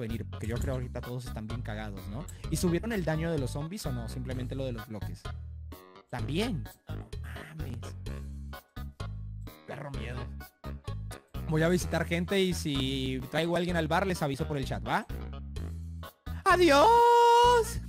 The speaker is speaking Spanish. venir, porque yo creo ahorita todos están bien cagados, ¿no? ¿Y subieron el daño de los zombies o no? Simplemente lo de los bloques. También. No mames. Perro miedo. Voy a visitar gente y si traigo a alguien al bar les aviso por el chat, ¿va? ¡Adiós!